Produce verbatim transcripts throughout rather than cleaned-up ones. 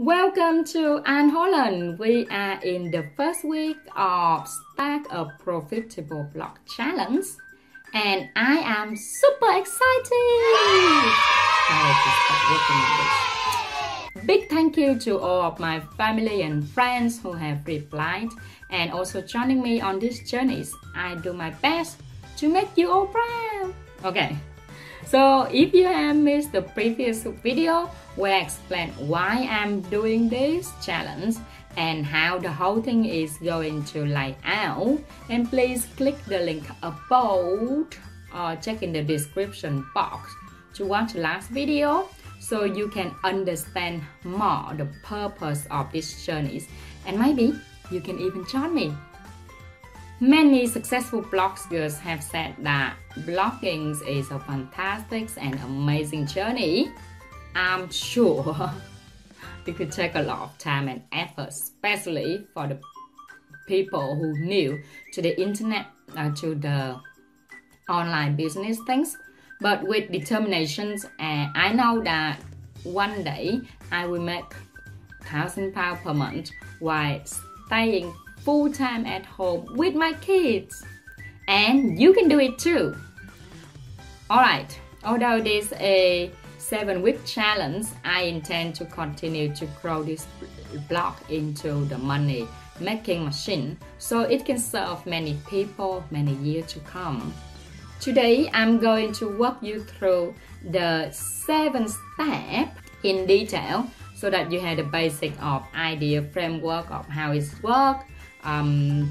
Welcome to Anne Holland. We are in the first week of Start a Profitable Vlog Challenge, and I am super excited. Big thank you to all of my family and friends who have replied and also joining me on these journeys. I do my best to make you all proud. Okay. So if you have missed the previous video where I explain why I'm doing this challenge and how the whole thing is going to lay out, then please click the link above or check in the description box to watch the last video so you can understand more the purpose of these journeys, and maybe you can even join me. Many successful bloggers have said that blogging is a fantastic and amazing journey. I'm sure it could take a lot of time and effort, especially for the people who are new to the internet, uh, to the online business things. But with determination, uh, I know that one day I will make one thousand pounds per month while staying full-time at home with my kids, and you can do it too. Alright, although this is a seven week challenge, I intend to continue to grow this blog into the money-making machine so it can serve many people many years to come. Today, I'm going to walk you through the seven steps in detail so that you have the basic of idea framework of how it works. Um,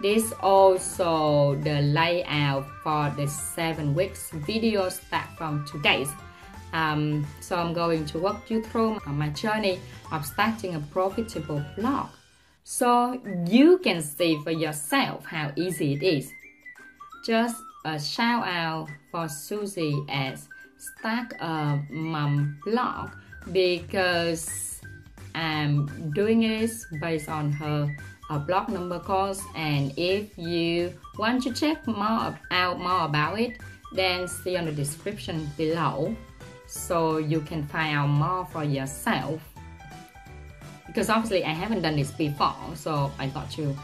this also the layout for the seven weeks video start from today. Um, so I'm going to walk you through my journey of starting a profitable blog, so you can see for yourself how easy it is. Just a shout out for Suzi at Start a Mom Blog, because I'm doing this based on her a blog number course, and if you want to check more out more about it, then see on the description below so you can find out more for yourself, because obviously I haven't done this before, so I got to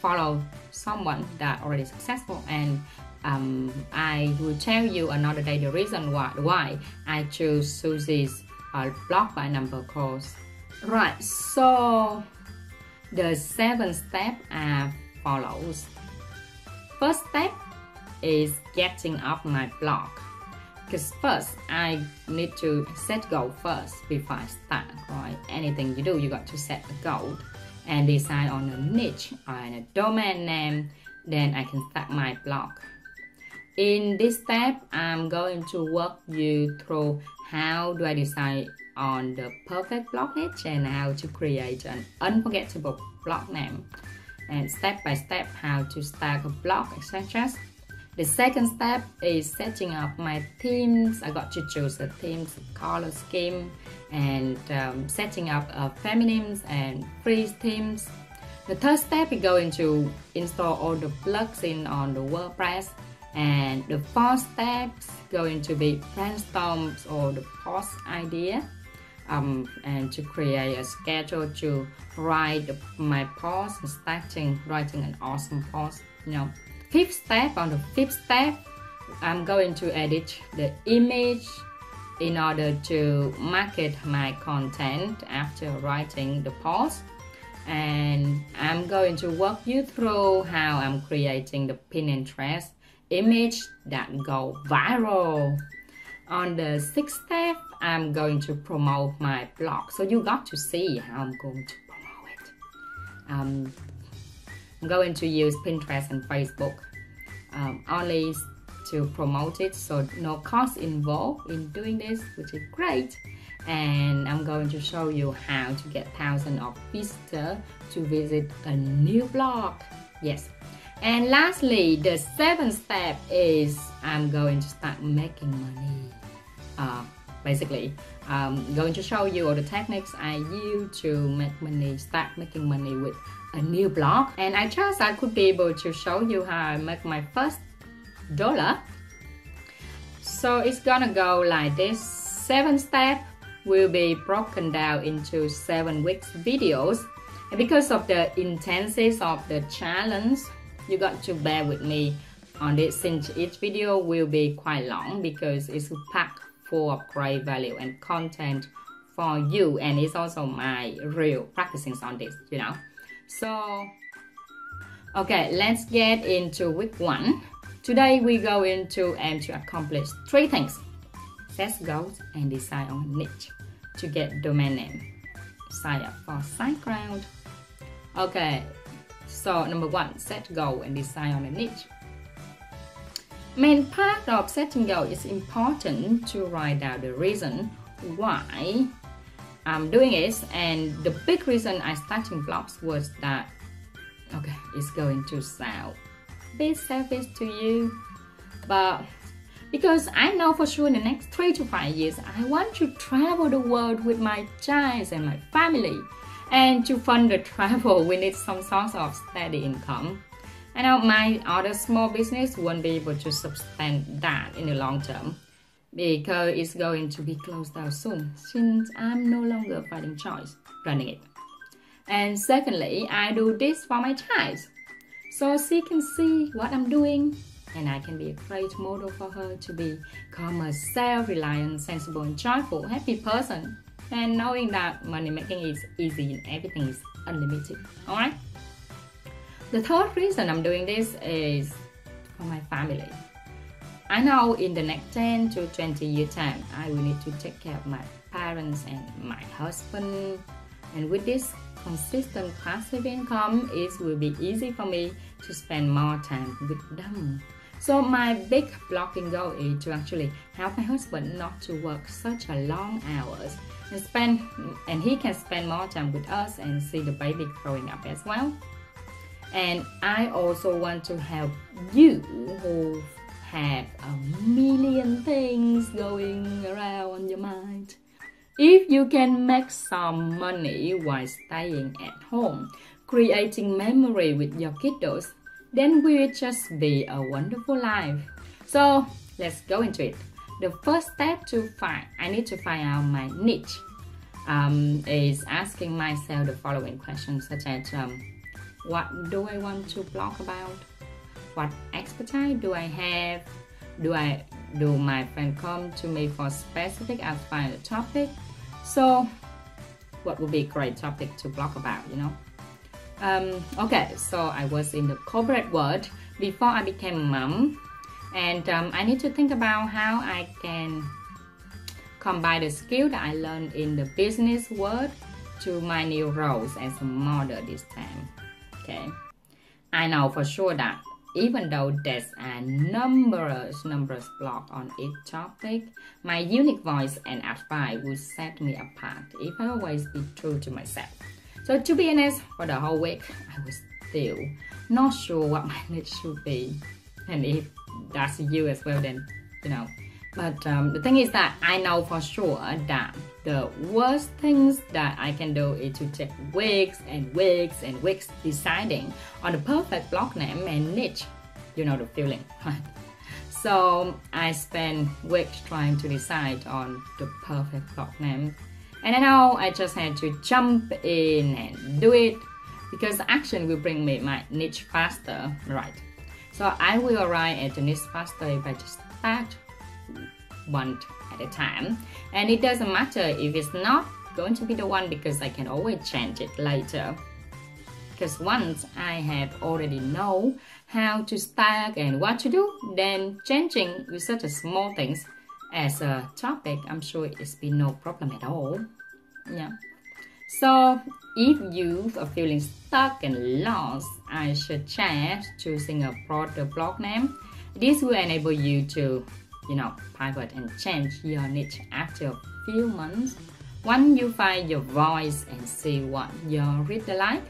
follow someone that already successful, and um, I will tell you another day the reason why why I choose Suzi's uh, Blog By Number course. Right, so the seven steps are follows. First step is getting up my blog, because first I need to set goal first before I start, right? Anything you do, you got to set a goal and decide on a niche and a domain name, then I can start my blog. In this step, I'm going to walk you through how do I decide on the perfect blog niche and how to create an unforgettable blog name, and step by step how to start a blog, et cetera. The second step is setting up my themes. I got to choose the themes, color scheme, and um, setting up a feminine and free themes. The third step is going to install all the plugins on the WordPress. And the fourth step is going to be brainstorms or the post idea. Um, and to create a schedule to write the, my post, starting writing an awesome post, you know. Fifth step, on the fifth step, I'm going to edit the image in order to market my content after writing the post. And I'm going to walk you through how I'm creating the Pinterest image that go viral. On the sixth step, I'm going to promote my blog, so you got to see how I'm going to promote it. Um, I'm going to use Pinterest and Facebook um, only to promote it, so no cost involved in doing this, which is great. And I'm going to show you how to get thousands of visitors to visit a new blog. Yes. And lastly, the seventh step is I'm going to start making money. Uh, basically, I'm going to show you all the techniques I use to make money, start making money with a new blog. And I trust I could be able to show you how I make my first dollar. So it's gonna go like this. Seven steps, will be broken down into seven weeks videos. And because of the intensity of the challenge, you got to bear with me on this, since each video will be quite long because it's packed full of great value and content for you, and it's also my real practicing on this, you know. So okay, let's get into week one. Today we go into aim to accomplish three things: set goals and decide on niche to get domain name, sign up for SiteGround. Okay, so number one, set goal and decide on a niche. Main part of setting goal is important to write down the reason why I'm doing it, and the big reason I started vlogs was that, okay, it's going to sound a bit selfish to you, but because I know for sure in the next three to five years I want to travel the world with my child and my family, and to fund the travel we need some source of steady income. I know my other small business won't be able to sustain that in the long term because it's going to be closed down soon, since I'm no longer fighting choice running it. And secondly, I do this for my child, so she can see what I'm doing, and I can be a great model for her to become a self-reliant, sensible, and joyful, happy person. And knowing that money making is easy and everything is unlimited. Alright. The third reason I'm doing this is for my family. I know in the next ten to twenty year time, I will need to take care of my parents and my husband. And with this consistent passive income, it will be easy for me to spend more time with them. So my big blogging goal is to actually help my husband not to work such a long hours and spend, and he can spend more time with us and see the baby growing up as well. And I also want to help you who have a million things going around on your mind. If you can make some money while staying at home, creating memory with your kiddos, then we will just be a wonderful life. So let's go into it. The first step to find, I need to find out my niche, um, is asking myself the following questions, such as um, what do I want to blog about? What expertise do I have? Do I do my friends come to me for specific and final topic? So what would be a great topic to blog about, you know? Um, okay, so I was in the corporate world before I became a mom, and um, I need to think about how I can combine the skill that I learned in the business world to my new roles as a mother this time. Okay, I know for sure that even though there's a numerous, numerous blogs on each topic, my unique voice and advice will set me apart if I always be true to myself. So to be honest, for the whole week, I was still not sure what my niche should be. And if that's you as well, then, you know. But um, the thing is that I know for sure that the worst things that I can do is to take weeks and weeks and weeks deciding on the perfect blog name and niche. You know the feeling, right? So I spent weeks trying to decide on the perfect blog name, and I know I just had to jump in and do it because action will bring me my niche faster, right? So I will arrive at the niche faster if I just start one at a time, and it doesn't matter if it's not going to be the one because I can always change it later, because once I have already know how to start and what to do, then changing with such a small things as a topic, I'm sure it's been no problem at all. Yeah, so if you are feeling stuck and lost, I suggest choosing a broader blog name. This will enable you to, you know, pivot and change your niche after a few months. Once you find your voice and see what your reader like,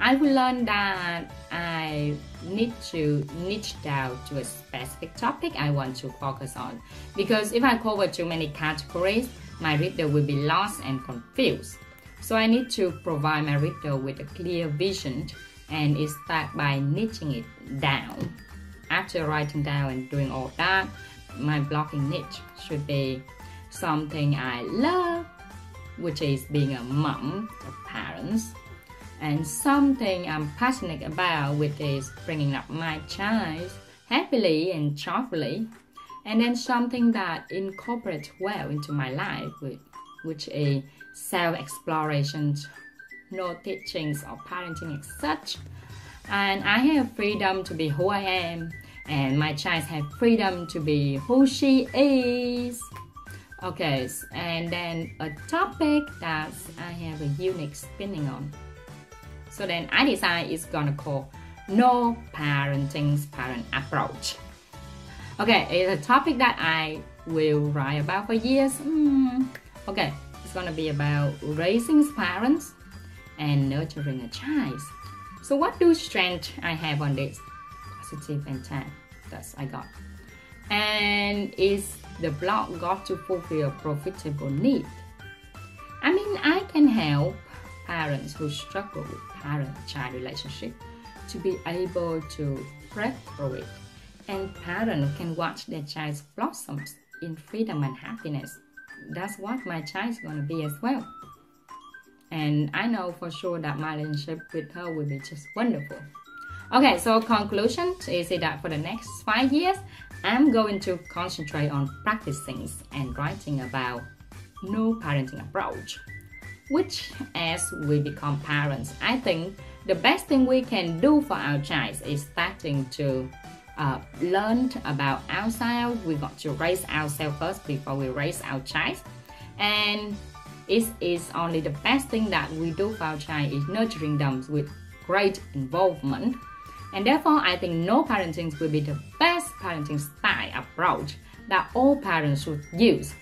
I will learn that I need to niche down to a specific topic I want to focus on, because if I cover too many categories, my reader will be lost and confused. So I need to provide my reader with a clear vision, and it starts by niching it down. After writing down and doing all that, my blogging niche should be something I love, which is being a mom of parents. And something I'm passionate about, which is bringing up my child happily and joyfully. And then something that incorporates well into my life, which is self-exploration, no teachings or parenting as such. And I have freedom to be who I am, and my child has freedom to be who she is. Okay, and then a topic that I have a unique spinning on. So then I decided it's gonna call No Parenting's Parent Approach. Okay, it's a topic that I will write about for years. Mm. Okay, it's gonna be about raising parents and nurturing a child. So what do strengths I have on this? Positive intent, that's I got. And is the blog got to fulfill profitable need? I mean, I can help parents who struggle with parent-child relationship to be able to break through it, and parents can watch their child's blossoms in freedom and happiness. That's what my child's gonna be as well. And I know for sure that my relationship with her will be just wonderful. Okay, so conclusion is that for the next five years, I'm going to concentrate on practicing and writing about no parenting approach. Which, as we become parents, I think the best thing we can do for our child is starting to uh, learn about ourselves. We got to raise ourselves first before we raise our child. And it is only the best thing that we do for our child is nurturing them with great involvement. And therefore, I think no parenting will be the best parenting style approach that all parents should use.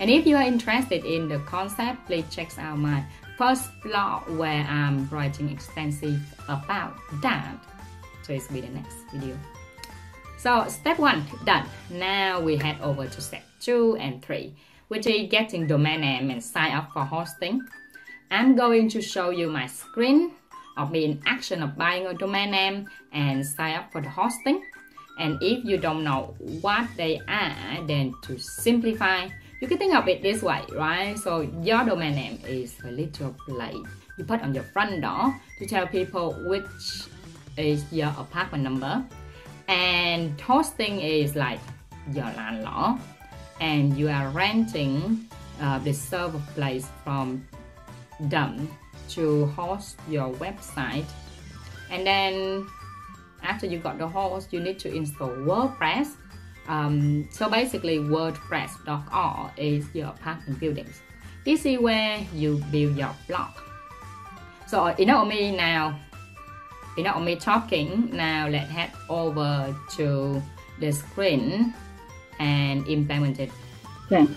And if you are interested in the concept, please check out my first blog where I'm writing extensive about that. So it's be the next video. So step one, done. Now we head over to step two and three, which is getting domain name and sign up for hosting. I'm going to show you my screen of me in action of buying a domain name and sign up for the hosting. And if you don't know what they are, then to simplify, you can think of it this way, right? So your domain name is a little plate you put on your front door to tell people which is your apartment number. And hosting is like your landlord, and you are renting uh, the server place from them to host your website. And then after you got the host, you need to install WordPress. Um, so basically WordPress dot org is your apartment buildings. This is where you build your blog. So enough of me now, enough of me talking, now let's head over to the screen and implement it. Okay.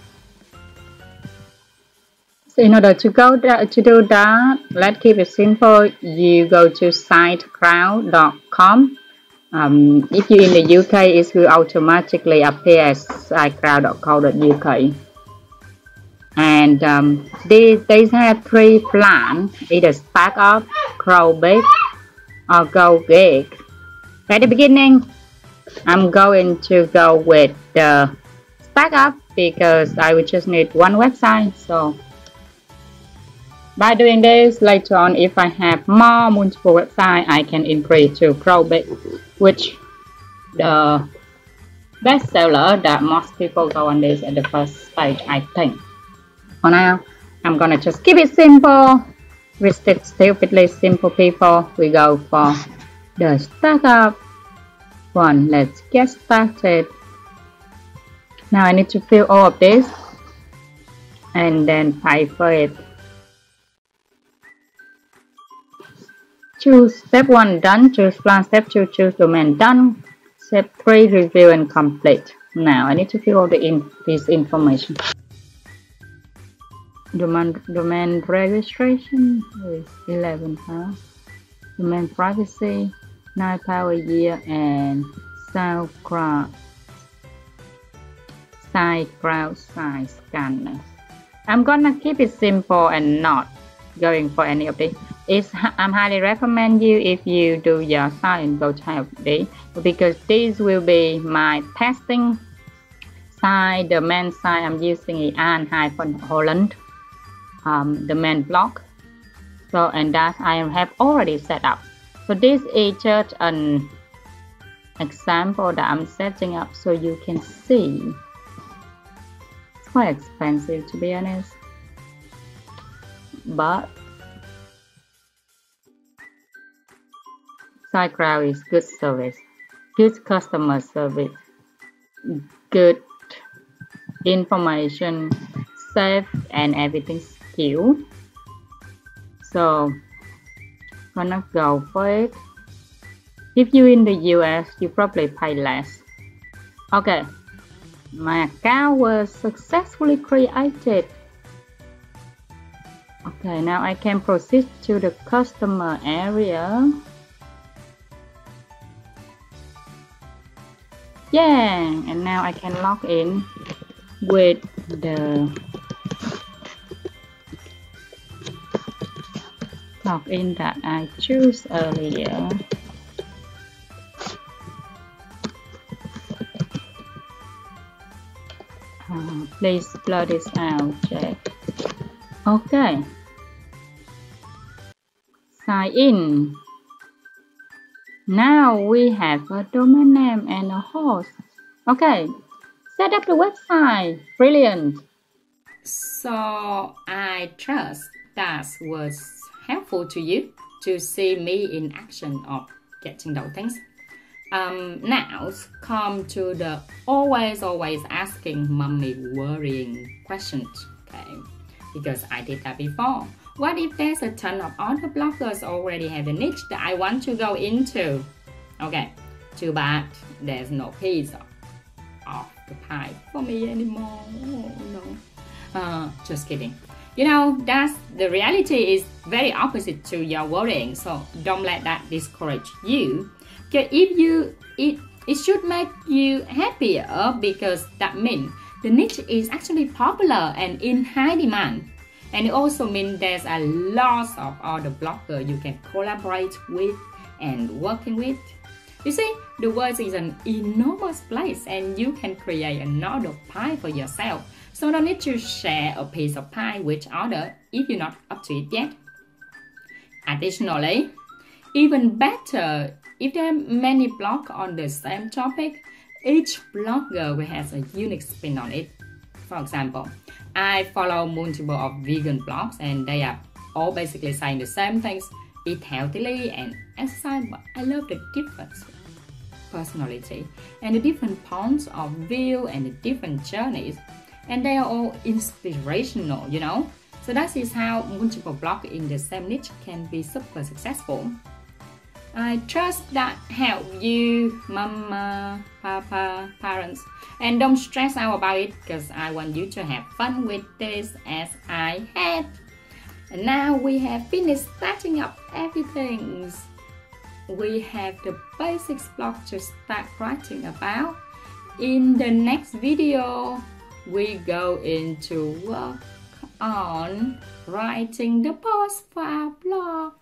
So in order to go there, to do that, let's keep it simple. You go to site ground dot com. Um, if you're in the U K, it will automatically appear as site ground dot co dot U K. And um, they, they have three plans, either start up, grow big, or go big. At the beginning, I'm going to go with the start up because I will just need one website. So by doing this, later on, if I have more multiple websites, I can increase to grow big, which the best seller that most people go on this at the first stage, I think. For now, I'm gonna just keep it simple. We stick stupidly simple people. We go for the startup one. Let's get started. Now I need to fill all of this and then pay for it. Choose step one, done. Choose plan. Step two, choose domain, done. Step three, review and complete. Now I need to fill all the in this information. Domain domain registration is eleven pounds. Domain privacy nine pounds a year, and SiteGround SiteGround site scanner. I'm gonna keep it simple and not going for any of these. It's, I'm highly recommend you if you do your site and go type this, because this will be my testing site, the main site I'm using is Anne Holland. um, the main blog. So, and that I have already set up. So this is just an example that I'm setting up so you can see. It's quite expensive, to be honest, but SiteGround is good service, good customer service, good information, safe and everything skill. So gonna go for it. If you're in the U S, you probably pay less. Okay, my account was successfully created. Okay, now I can proceed to the customer area. Yeah, and now I can log in with the login that I chose earlier. Uh, please blur this out, check. Okay. Sign in. Now we have a domain name and a host. Okay, set up the website. Brilliant. So I trust that was helpful to you to see me in action of getting those things. Um, now come to the always always asking mommy worrying questions. Okay, because I did that before. What if there's a ton of other bloggers already have a niche that I want to go into? Okay, too bad there's no piece of, of the pie for me anymore. Oh, no, uh, just kidding. You know, that's the reality is very opposite to your worrying. So don't let that discourage you. Because if you it it should make you happier, because that means the niche is actually popular and in high demand. And it also means there's a lot of other bloggers you can collaborate with and working with. You see, the world is an enormous place and you can create another pie for yourself. So don't need to share a piece of pie with others if you're not up to it yet. Additionally, even better, if there are many blogs on the same topic, each blogger will have a unique spin on it. For example, I follow multiple of vegan blogs and they are all basically saying the same things, eat healthily and exercise, but I love the different personality and the different points of view and the different journeys, and they are all inspirational, you know. So that is how multiple blogs in the same niche can be super successful. I trust that helped you, mama, papa, parents, and don't stress out about it because I want you to have fun with this as I had. And now we have finished setting up everything. We have the basics block to start writing about. In the next video, we go into work on writing the post for our blog.